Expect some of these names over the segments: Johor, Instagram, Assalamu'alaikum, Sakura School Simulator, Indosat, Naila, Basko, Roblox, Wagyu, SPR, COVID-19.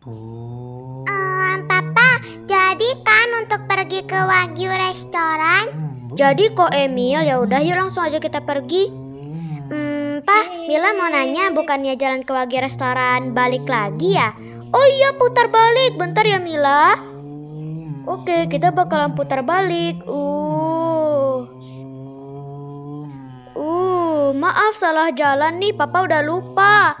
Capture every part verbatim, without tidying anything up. Bu. Um, Papa, jadi kan untuk pergi ke Wagyu restoran? Hmm, jadi kok Emil, ya udah yuk langsung aja kita pergi. Hmm, Pak, Mila mau nanya, bukannya jalan ke Wagyu restoran balik lagi ya? Oh iya, putar balik, bentar ya Mila. Oke, kita bakalan putar balik. Uh, uh, maaf salah jalan nih, Papa udah lupa.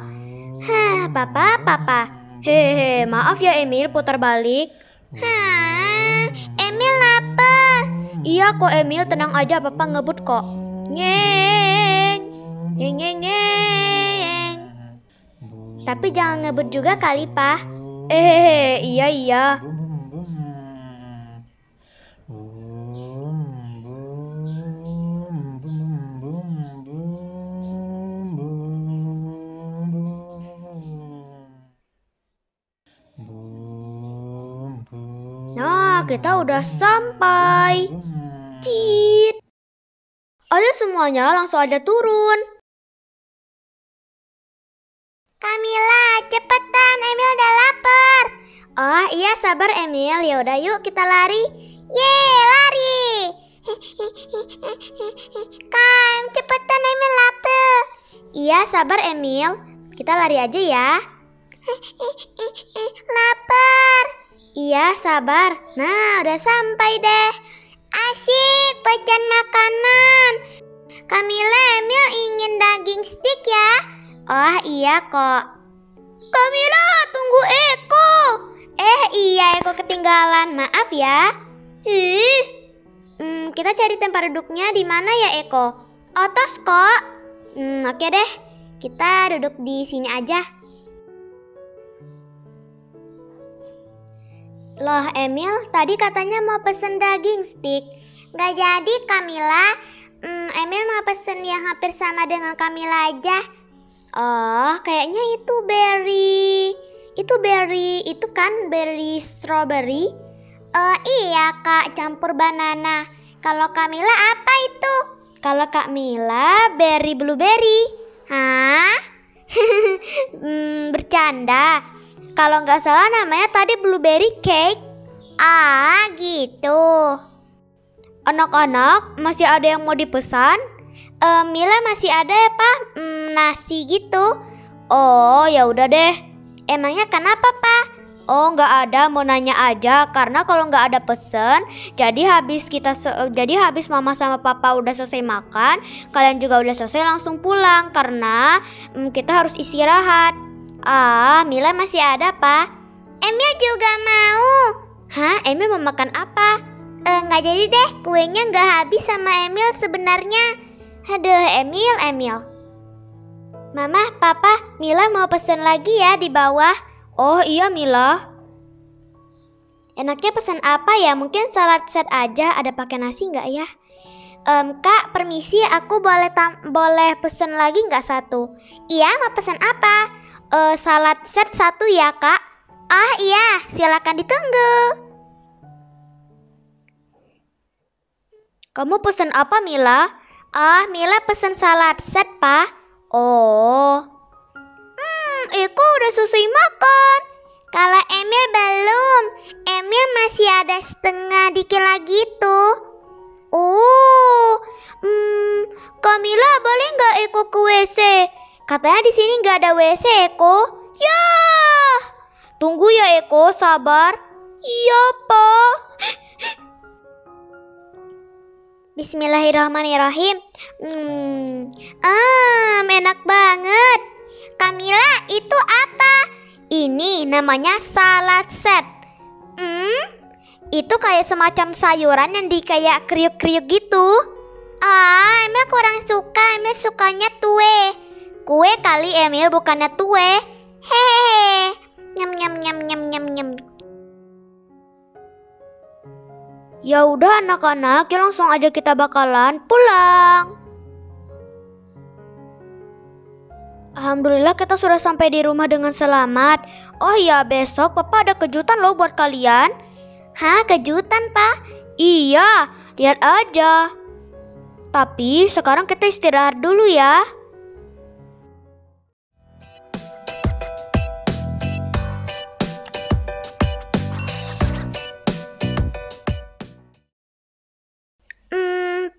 Hah, Papa, Papa. Hehe, maaf ya Emil, putar balik. Hah, Emil lapar. Iya kok Emil, tenang aja, Papa ngebut kok. Nyeng, nyeng, nyeng, nyeng. Tapi jangan ngebut juga kali, Pak. Eh, iya iya. Nah, kita udah sampai. Cit. Ayo semuanya langsung aja turun. Kamila, cepetan, Emil udah lapar. Oh iya, sabar Emil, yaudah yuk kita lari. Yeay, lari. Kam, cepetan Emil lapar. Iya, sabar Emil, kita lari aja ya. Lapar. Iya, sabar. Nah, udah sampai deh. Asyik, pesan makanan. Kamila, Emil ingin daging stick ya. Oh iya kok. Kamila, tunggu Eko. Eh iya, Eko ketinggalan. Maaf ya. Ih. Hmm, kita cari tempat duduknya di mana ya Eko? Atas kok. Hmm, oke deh. Kita duduk di sini aja. Loh Emil, tadi katanya mau pesen daging stick. Gak jadi Kamila. Hmm, Emil mau pesen yang hampir sama dengan Kamila aja. Oh, kayaknya itu berry. Itu berry, itu kan berry strawberry. Uh, iya kak, campur banana. Kalau Kamila apa itu? Kalau Kak Mila, berry blueberry. Hah? hmm, bercanda. Kalau nggak salah namanya tadi blueberry cake. Ah, gitu. Anak-anak, masih ada yang mau dipesan? Uh, Mila masih ada ya pak? Hmm, nasi gitu. Oh ya udah deh. Emangnya kenapa pak? Oh nggak ada, mau nanya aja. Karena kalau nggak ada pesen, jadi habis kita jadi habis mama sama papa udah selesai makan, kalian juga udah selesai langsung pulang karena hmm, kita harus istirahat. Ah, Mila masih ada pak? Emil juga mau. Hah, Emil mau makan apa? Eh, nggak jadi deh. Kuenya nggak habis sama Emil sebenarnya. Aduh Emil, Emil. Mama, Papa, Mila mau pesen lagi ya di bawah. Oh iya Mila. Enaknya pesen apa ya? Mungkin salad set aja. Ada pakai nasi nggak ya? Um, kak, permisi, aku boleh tam boleh pesen lagi nggak satu? Iya, mau pesen apa? Uh, salad set satu ya kak. Ah iya, silakan ditunggu. Kamu pesen apa Mila? Ah, Mila pesen salad set pak. Oh, hmm, Eko udah selesai makan. Kalau Emil belum, Emil masih ada setengah dikit lagi tuh. Oh, hmm, Kamila boleh nggak Eko ke W C? Katanya di sini nggak ada W C Eko. Ya, tunggu ya Eko, sabar. Iya pak. Bismillahirrahmanirrahim. Hmm, um, enak banget. Kamila, itu apa? Ini namanya salad set. Hmm, itu kayak semacam sayuran yang di kayak kriuk-kriuk gitu. Ah, Emil kurang suka. Emil sukanya tue. Kue kali Emil, bukannya tue. Hehehe. Nyam nyam nyam nyam nyam nyam. Ya udah anak-anak, ya langsung aja kita bakalan pulang. Alhamdulillah kita sudah sampai di rumah dengan selamat. Oh iya, besok Papa ada kejutan loh buat kalian. Hah, kejutan Pak? Iya, lihat aja. Tapi sekarang kita istirahat dulu ya.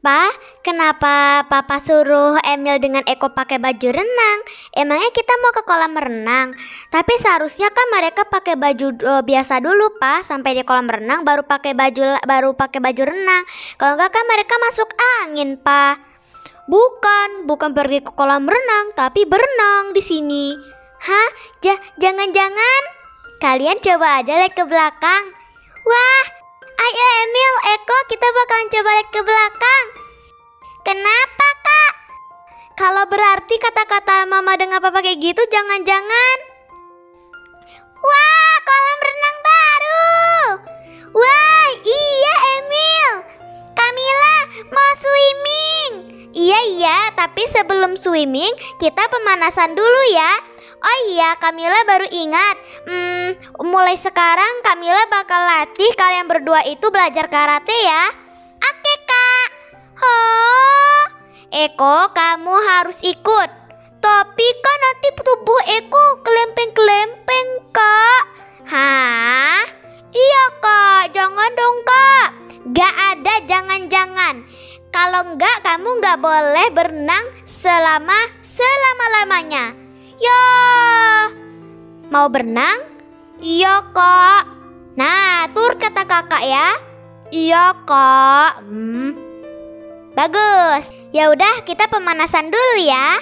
Pa, kenapa papa suruh Emil dengan Eko pakai baju renang? Emangnya kita mau ke kolam renang? Tapi seharusnya kan mereka pakai baju uh, biasa dulu, Pa, sampai di kolam renang baru pakai baju baru pakai baju renang. Kalau enggak kan mereka masuk angin, Pa. Bukan, bukan pergi ke kolam renang, tapi berenang di sini. Hah? Ja, jangan-jangan kalian coba aja lihat ke belakang. Wah, ayo Emil, Eko, kita bakalan coba lihat ke belakang. Kenapa, Kak? Kalau berarti kata-kata mama dengan papa kayak gitu, jangan-jangan. Wah, kolam renang baru. Wah, iya Emil. Kamila mau swimming. Iya, iya, tapi sebelum swimming, kita pemanasan dulu ya. Oh iya, Kamila baru ingat. Hmm, mulai sekarang Kamila bakal latih kalian berdua itu belajar karate ya. Oke, Kak. Oh, Eko, kamu harus ikut. Tapi kan nanti tubuh Eko kelempeng-kelempeng, Kak. Hah? Iya, Kak, jangan dong, Kak. Gak ada jangan-jangan. Kalau enggak, kamu enggak boleh berenang selama selama-lamanya. Yo, mau berenang? Iya, Kak. Nah, turut kata kakak ya. Iya, Kak. Hmm. Bagus. Ya udah, kita pemanasan dulu ya.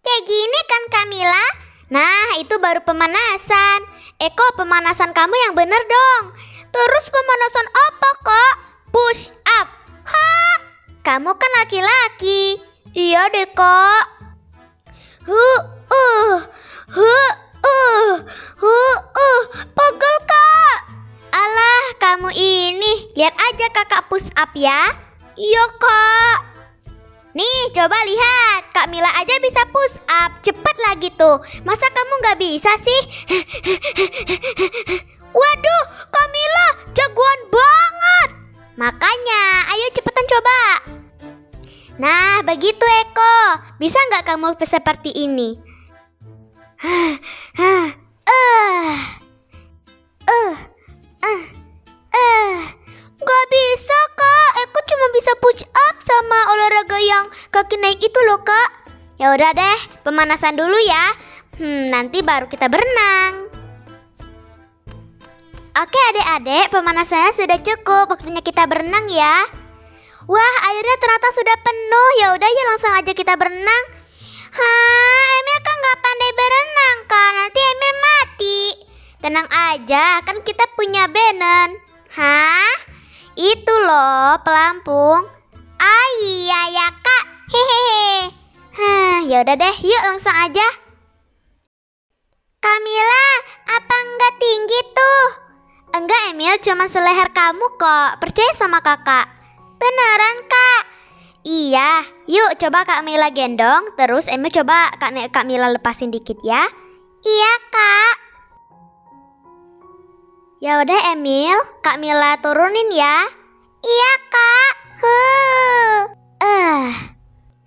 Kayak gini kan, Kamila? Nah, itu baru pemanasan. Eko, pemanasan kamu yang bener dong. Terus pemanasan apa, Kak? Push up. Hah? Kamu kan laki-laki. Iya deh, Kak. Huh, uh. Huh, uh, huh, uh, pegel, Kak. Alah, kamu ini. Lihat aja kakak push up ya. Iya, Kak. Nih, coba lihat. Kak Mila aja bisa push up. Cepat lagi tuh. Masa kamu nggak bisa sih? Waduh, Kak Mila jagoan banget. Makanya, ayo cepetan coba. Nah, begitu Eko. Bisa nggak kamu seperti ini? Uh, uh, uh, uh, uh. Gak bisa, Kak. Aku cuma bisa push up sama olahraga yang kaki naik itu loh, Kak. Ya udah deh, pemanasan dulu ya. Hmm, nanti baru kita berenang. Oke, adik-adik, pemanasannya sudah cukup. Waktunya kita berenang ya. Wah, airnya ternyata sudah penuh. Ya udah ya, langsung aja kita berenang. Hah, Emil kan nggak pandai berenang, Kak. Nanti Emil mati. Tenang aja, kan kita punya benen. Hah? Itu loh pelampung. Ah iya ya, Kak. Hehehe. Hah, ya udah deh, yuk langsung aja. Kamila, apa nggak tinggi tuh? Enggak, Emil, cuma seleher kamu kok. Percaya sama kakak. Beneran, Kak. Iya, yuk coba Kak Mila gendong. Terus Emil coba Kak, Kak Mila lepasin dikit ya. Iya, Kak. Ya udah Emil, Kak Mila turunin ya. Iya, Kak. Huh. Uh.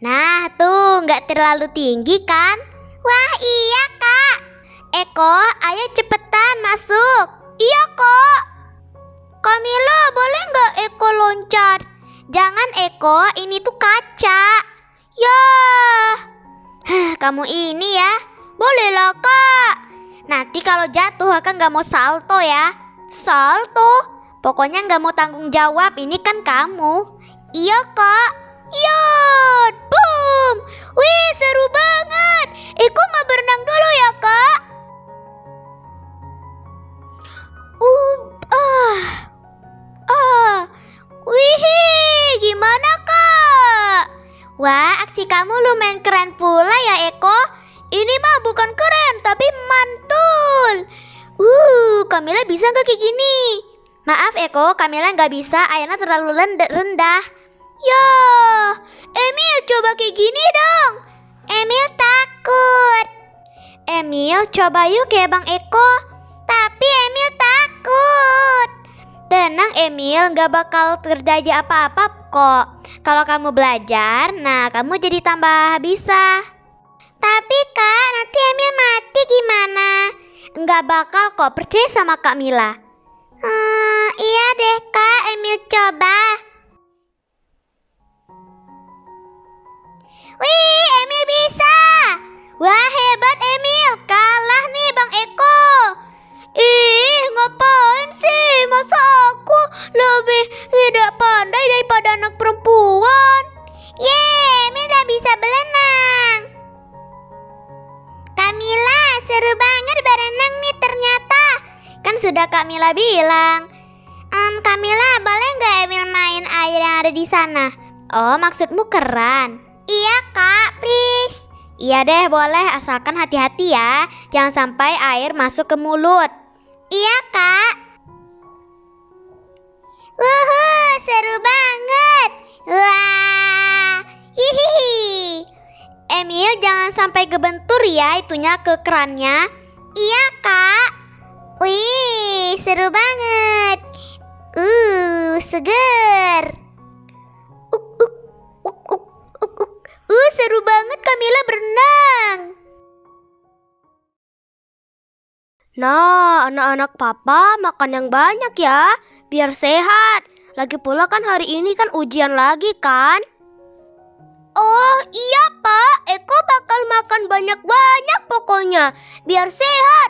Nah tuh, nggak terlalu tinggi kan? Wah iya, Kak. Eko, ayo cepetan masuk. Iya, Kak. Kak Mila, boleh nggak Eko loncat? Jangan Eko, ini tuh kaca. Ya, kamu ini ya. Boleh loh, Kak. Nanti kalau jatuh Kakak nggak mau salto ya. Salto? Pokoknya nggak mau tanggung jawab. Ini kan kamu. Iya, Kak. Yod, boom. Wih, seru banget. Eko mau berenang dulu ya, Kak. Uh, ah, ah. Wih, gimana, Kak? Wah, aksi kamu lumayan keren pula ya, Eko. Ini mah bukan keren, tapi mantul. Uh, Kamila bisa nggak kayak gini? Maaf, Eko, Kamila nggak bisa, airnya terlalu rendah. Yo, Emil coba kayak gini dong. Emil takut. Emil, coba yuk kayak Bang Eko. Tapi Emil takut. Tenang Emil, nggak bakal terjadi apa-apa kok. Kalau kamu belajar, nah kamu jadi tambah bisa. Tapi Kak, nanti Emil mati gimana? Nggak bakal kok, percaya sama Kak Mila. Hmm, iya deh Kak, Emil coba. Wih, Emil bisa. Wah, hebat Emil, kalah nih Bang Eko. Ih, ngapain sih? Masa aku lebih tidak pandai daripada anak perempuan? Yeay, Emil udah bisa berenang. Kamila, seru banget berenang nih ternyata. Kan sudah Kamila bilang. Ehm, Kamila, boleh nggak Emil main air yang ada di sana? Oh, maksudmu keran? Iya Kak, please. Iya deh, boleh, asalkan hati-hati ya. Jangan sampai air masuk ke mulut. Iya Kak. Wuhuu, seru banget. Wah, hihihi. Emil, jangan sampai kebentur ya itunya ke kerannya. Iya Kak. Wih, seru banget. Uh, seger. Uh, seru banget Kamila berenang. Nah, anak-anak papa makan yang banyak ya, biar sehat. Lagi pula kan hari ini kan ujian lagi kan? Oh iya Pak, Eko bakal makan banyak-banyak pokoknya, biar sehat.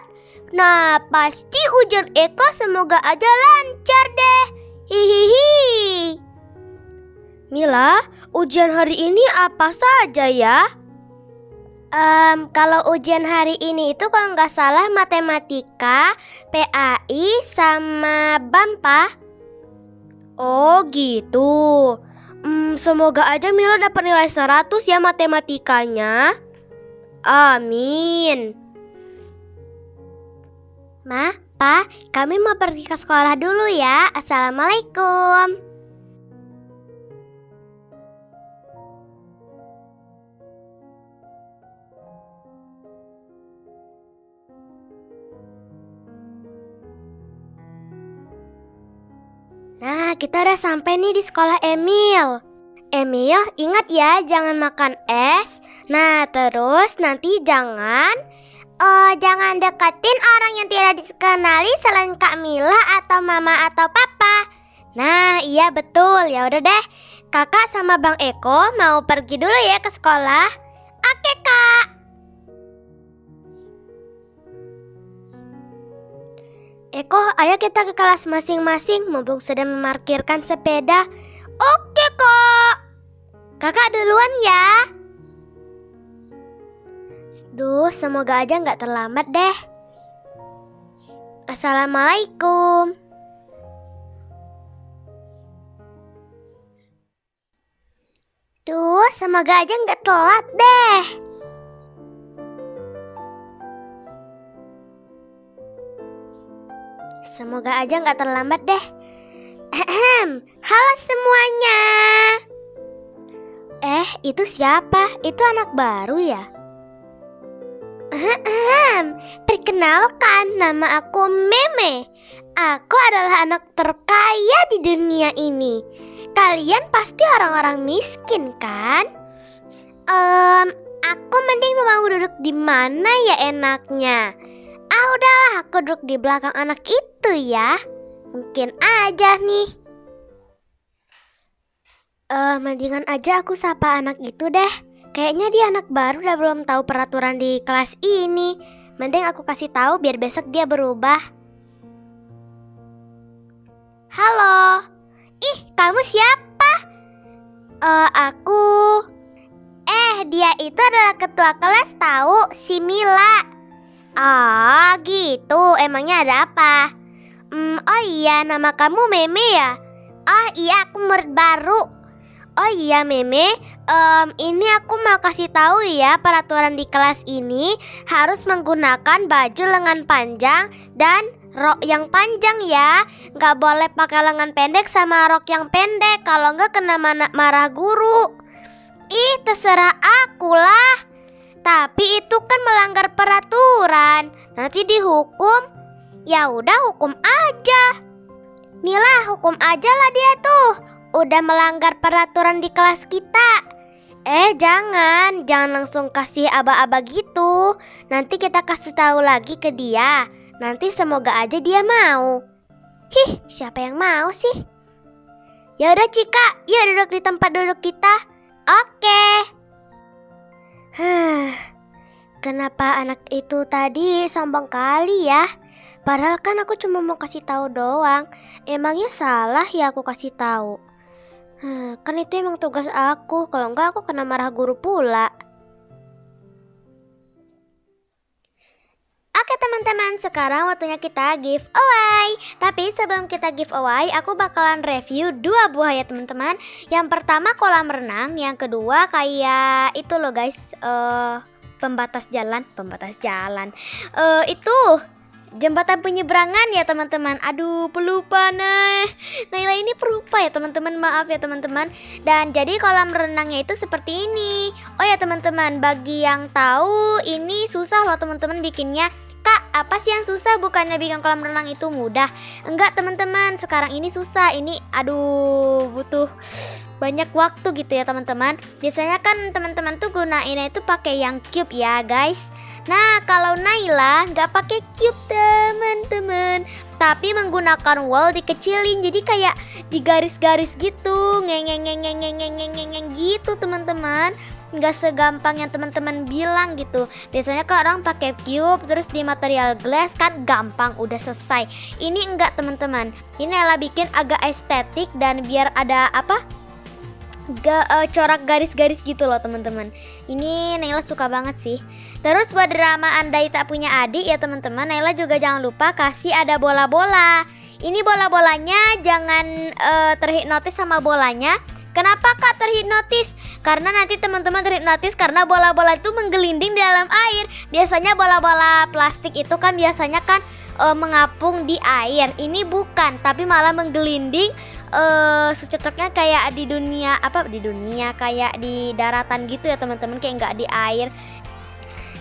Nah, pasti ujian Eko semoga aja lancar deh. Hihihi. Mila, ujian hari ini apa saja ya? Um, kalau ujian hari ini itu kalau nggak salah matematika, P A I, sama BAMPA. Oh gitu. Hmm, semoga aja Mila dapat nilai seratus ya matematikanya. Amin. Ma, Pa, kami mau pergi ke sekolah dulu ya. Assalamualaikum. Nah, kita udah sampai nih di sekolah Emil. Emil, ingat ya jangan makan es. Nah, terus nanti jangan uh, jangan deketin orang yang tidak dikenali selain Kak Mila atau Mama atau Papa. Nah, iya betul. Ya udah deh. Kakak sama Bang Eko mau pergi dulu ya ke sekolah. Oke, Kak. Eko, ayo kita ke kelas masing-masing, mumpung sudah memarkirkan sepeda. Oke Kak. Kakak duluan ya. Duh, semoga aja nggak terlambat deh. Assalamualaikum. Duh, semoga aja nggak telat deh. Semoga aja nggak terlambat deh. Ahem. Halo semuanya. Eh, itu siapa? Itu anak baru ya? Ahem. Perkenalkan, nama aku Meme. Aku adalah anak terkaya di dunia ini. Kalian pasti orang-orang miskin kan? Ehm, um, aku mending mau duduk di mana ya enaknya? Ah, udahlah, aku duduk di belakang anak itu ya. Mungkin aja nih. Uh, mendingan aja aku sapa anak itu deh. Kayaknya dia anak baru dan belum tahu peraturan di kelas ini. Mending aku kasih tahu biar besok dia berubah. Halo. Ih, kamu siapa? Uh, aku. Eh, dia itu adalah ketua kelas tahu, si Mila. Ah, oh, gitu. Emangnya ada apa? Hmm, oh iya, nama kamu Meme ya? Oh iya, aku murid baru. Oh iya, Meme. Um, ini aku mau kasih tahu ya, peraturan di kelas ini harus menggunakan baju lengan panjang dan rok yang panjang ya. Nggak boleh pakai lengan pendek sama rok yang pendek. Kalau nggak kena marah guru. Ih, terserah aku lah. Tapi itu kan melanggar peraturan. Nanti dihukum. Ya udah, hukum aja. Mila, hukum aja lah dia tuh. Udah melanggar peraturan di kelas kita. Eh, jangan. Jangan langsung kasih aba-aba gitu. Nanti kita kasih tahu lagi ke dia. Nanti semoga aja dia mau. Hih, siapa yang mau sih? Ya udah Cika, yuk duduk di tempat duduk kita. Oke. Hah, kenapa anak itu tadi sombong kali ya? Padahal kan aku cuma mau kasih tahu doang. Emangnya salah ya aku kasih tahu? Hmm, kan itu emang tugas aku, kalau enggak aku kena marah guru pula. Oke teman-teman, sekarang waktunya kita giveaway. Tapi sebelum kita giveaway, aku bakalan review dua buah ya teman-teman. Yang pertama kolam renang, yang kedua kayak itu loh guys, uh, pembatas jalan, pembatas jalan. Uh, itu jembatan penyeberangan ya teman-teman. Aduh pelupa nah Naila ini pelupa ya teman-teman, maaf ya teman-teman. Dan jadi kolam renangnya itu seperti ini. Oh ya teman-teman, bagi yang tahu ini susah loh teman-teman bikinnya. Kak, apa sih yang susah? Bukannya bikin kolam renang itu mudah? Enggak teman-teman, sekarang ini susah. Ini aduh butuh banyak waktu gitu ya teman-teman. Biasanya kan teman-teman tuh gunainnya itu pakai yang cube ya guys. Nah, kalau Naila nggak pakai cube teman-teman, tapi menggunakan wall dikecilin, jadi kayak digaris-garis gitu, ngeng-ngeng-ngeng-ngeng-ngeng-ngeng gitu teman-teman. Nggak segampang yang teman-teman bilang gitu. Biasanya kan orang pakai cube terus di material glass kan gampang, udah selesai. Ini enggak teman-teman. Ini Naila bikin agak estetik dan biar ada apa? Ga, uh, corak garis-garis gitu loh teman-teman. Ini Naila suka banget sih. Terus buat drama andai tak punya adik ya teman-teman, Naila juga jangan lupa kasih ada bola-bola. Ini bola-bolanya jangan uh, terhipnotis sama bolanya. Kenapa kak terhipnotis? Karena nanti teman-teman terhipnotis karena bola-bola itu menggelinding di dalam air. Biasanya bola-bola plastik itu kan biasanya kan uh, mengapung di air. Ini bukan, tapi malah menggelinding. Uh, secocoknya kayak di dunia apa di dunia kayak di daratan gitu ya teman-teman, kayak nggak di air.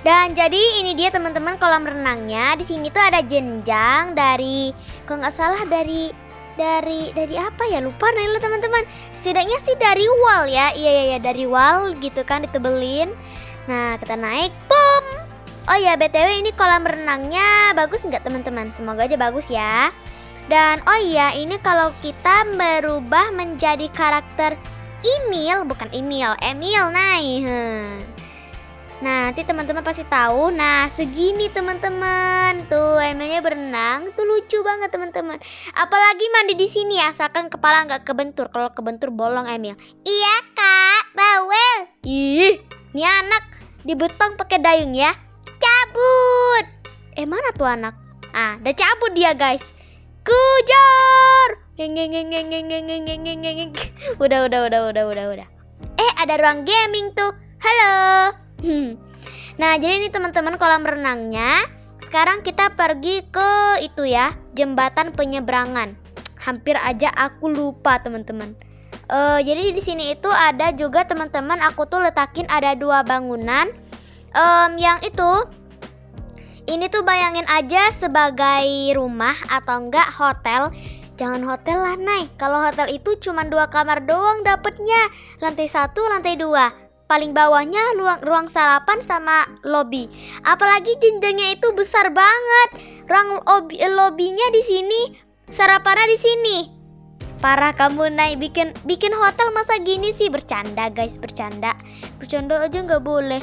Dan jadi ini dia teman-teman kolam renangnya. Di sini tuh ada jenjang dari kalau nggak salah dari dari dari apa ya, lupa Naila teman-teman. Setidaknya sih dari wall ya, iya iya ya, dari wall gitu kan ditebelin. Nah kita naik, boom. Oh ya btw ini kolam renangnya bagus nggak teman-teman? Semoga aja bagus ya. Dan oh iya, ini kalau kita berubah menjadi karakter Emil, bukan Emil, Emil naik. Hmm. Nah, nanti teman-teman pasti tahu. Nah, segini teman-teman. Tuh, Emilnya berenang, tuh lucu banget teman-teman. Apalagi mandi di sini asalkan kepala nggak kebentur. Kalau kebentur bolong Emil. Iya, Kak, bawel. Ih, ini anak dibetong pakai dayung ya. Cabut. Eh, mana tuh anak? Ah, udah cabut dia, guys. Kujar, udah udah udah udah udah udah. Eh ada ruang gaming tuh, halo. Hmm. Nah jadi ini teman-teman kolam renangnya. Sekarang kita pergi ke itu ya, jembatan penyeberangan. Hampir aja aku lupa teman-teman. Uh, jadi di sini itu ada juga teman-teman, aku tuh letakin ada dua bangunan. Um, yang itu. Ini tuh bayangin aja sebagai rumah atau enggak hotel. Jangan hotel lah Nay. Kalau hotel itu cuma dua kamar doang dapetnya. Lantai satu, lantai dua. Paling bawahnya ruang, ruang sarapan sama lobi. Apalagi jenjangnya itu besar banget. Ruang lobi, lobinya di sini, sarapannya di sini. Parah kamu Nay, bikin bikin hotel masa gini sih? Bercanda guys, bercanda. Bercanda aja nggak boleh.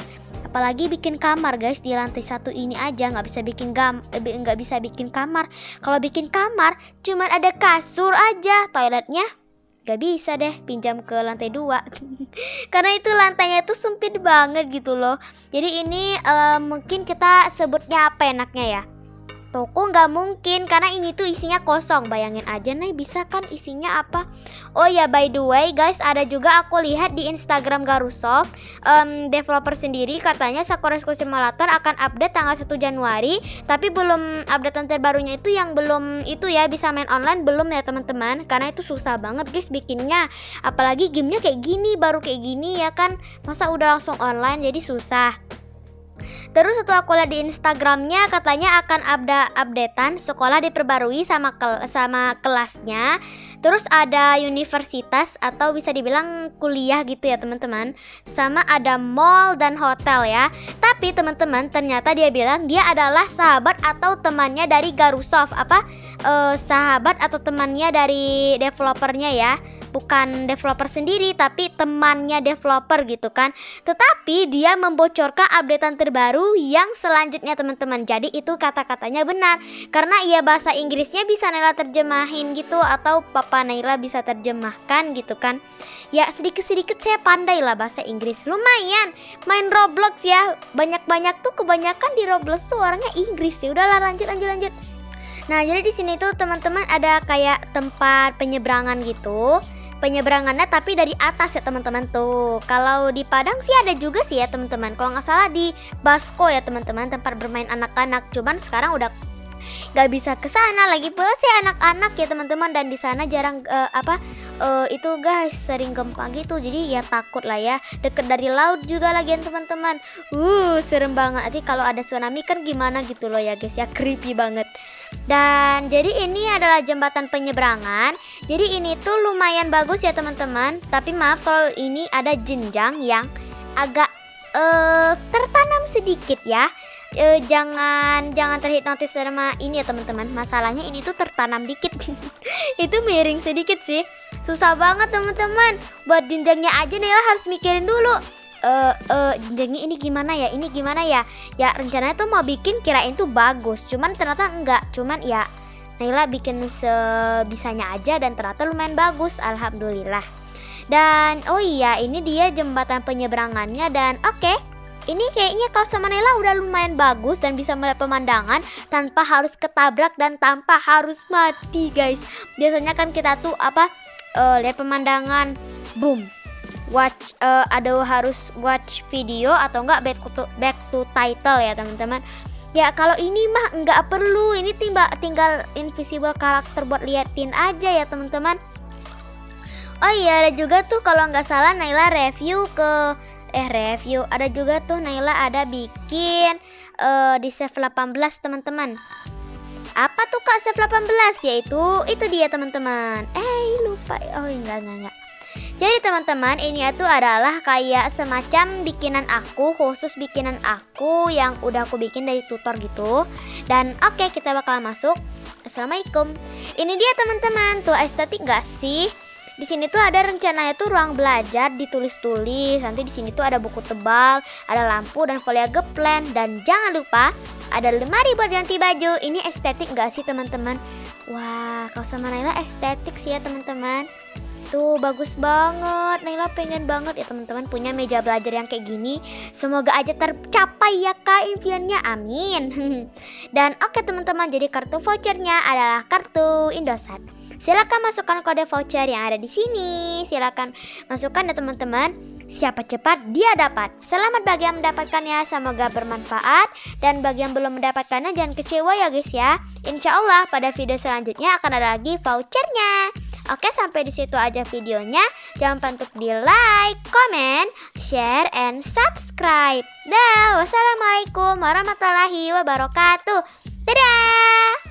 Apalagi bikin kamar guys di lantai satu ini aja nggak bisa bikin gam nggak bisa bikin kamar. Kalau bikin kamar cuman ada kasur aja, toiletnya nggak bisa deh, pinjam ke lantai dua. Karena itu lantainya tuh sempit banget gitu loh. Jadi ini uh, mungkin kita sebutnya apa enaknya ya, toko nggak mungkin karena ini tuh isinya kosong. Bayangin aja Nay, bisa kan isinya apa? Oh ya by the way guys, ada juga aku lihat di Instagram Garuso, um, developer sendiri katanya Sakura School Simulator akan update tanggal satu Januari. Tapi belum updatean terbarunya itu, yang belum itu ya bisa main online belum ya teman-teman. Karena itu susah banget guys bikinnya. Apalagi gamenya kayak gini, baru kayak gini ya kan. Masa udah langsung online, jadi susah. Terus setelah aku lihat di Instagramnya, katanya akan upda updatean sekolah diperbarui sama kel sama kelasnya. Terus ada universitas atau bisa dibilang kuliah gitu ya teman-teman. Sama ada mall dan hotel ya. Tapi teman-teman ternyata dia bilang dia adalah sahabat atau temannya dari Garuso, apa eh, sahabat atau temannya dari developernya ya. Bukan developer sendiri tapi temannya developer gitu kan. Tetapi dia membocorkan updatean terbaru yang selanjutnya teman-teman. Jadi itu kata-katanya benar karena ia bahasa Inggrisnya bisa Naila terjemahin gitu, atau papa Naila bisa terjemahkan gitu kan. Ya sedikit-sedikit saya pandai lah bahasa Inggris. Lumayan main Roblox ya. Banyak-banyak tuh kebanyakan di Roblox tuh orangnya Inggris sih. Udahlah lanjut lanjut lanjut. Nah, jadi di sini tuh teman-teman ada kayak tempat penyeberangan gitu. Penyeberangannya tapi dari atas ya teman-teman tuh. Kalau di Padang sih ada juga sih ya teman-teman. Kalau nggak salah di Basko ya teman-teman, tempat bermain anak-anak. Cuman sekarang udah nggak bisa ke sana lagi pula sih anak-anak ya teman-teman, dan di sana jarang uh, apa uh, itu guys, sering gempa gitu. Jadi ya takut lah ya. Deket dari laut juga lagian teman-teman. Uh, serem banget. Nanti kalau ada tsunami kan gimana gitu loh ya guys ya. Creepy banget. Dan jadi ini adalah jembatan penyeberangan. Jadi ini tuh lumayan bagus ya teman-teman. Tapi maaf kalau ini ada jenjang yang agak uh, tertanam sedikit ya. Uh, jangan jangan terhipnotis sama ini ya teman-teman. Masalahnya ini tuh tertanam dikit. Itu miring sedikit sih. Susah banget teman-teman. Buat jenjangnya aja Naila harus mikirin dulu. Uh, uh, jenjangnya ini gimana ya, ini gimana ya. Ya rencananya tuh mau bikin kirain tuh bagus, cuman ternyata enggak. Cuman ya Naila bikin sebisanya aja dan ternyata lumayan bagus, alhamdulillah. Dan oh iya, ini dia jembatan penyeberangannya. Dan oke okay, ini kayaknya kalau sama Naila udah lumayan bagus dan bisa melihat pemandangan tanpa harus ketabrak dan tanpa harus mati guys. Biasanya kan kita tuh apa uh, lihat pemandangan, boom, watch, uh, ada harus watch video atau enggak back to, back to title ya teman-teman. Ya kalau ini mah enggak perlu. Ini tinggal, tinggal invisible karakter buat liatin aja ya teman-teman. Oh iya, ada juga tuh kalau nggak salah Naila review ke eh review ada juga tuh Naila ada bikin uh, di save delapan belas teman-teman. Apa tuh kak save delapan belas? Yaitu itu dia teman-teman. Eh lupa. Oh enggak enggak enggak. Jadi teman-teman, ini itu adalah kayak semacam bikinan aku, khusus bikinan aku yang udah aku bikin dari tutor gitu. Dan oke okay, kita bakal masuk. Assalamualaikum. Ini dia teman-teman, tuh estetik gak sih? Di sini tuh ada rencananya tuh ruang belajar ditulis-tulis. Nanti di sini tuh ada buku tebal, ada lampu dan folia geplen. Dan jangan lupa ada lemari buat ganti baju. Ini estetik gak sih teman-teman? Wah, kalau sama Naila estetik sih ya teman-teman. Tuh bagus banget. Naila pengen banget ya teman-teman punya meja belajar yang kayak gini. Semoga aja tercapai ya kak impiannya, amin. Dan oke okay, teman-teman, jadi kartu vouchernya adalah kartu Indosat. Silahkan masukkan kode voucher yang ada di sini. Silahkan masukkan ya teman-teman. Siapa cepat dia dapat. Selamat bagi yang mendapatkannya, semoga bermanfaat. Dan bagi yang belum mendapatkannya jangan kecewa ya guys ya. Insya Allah pada video selanjutnya akan ada lagi vouchernya. Oke, sampai di situ aja videonya. Jangan lupa untuk di like, comment, share, and subscribe. Dah, wassalamualaikum warahmatullahi wabarakatuh. Dadah.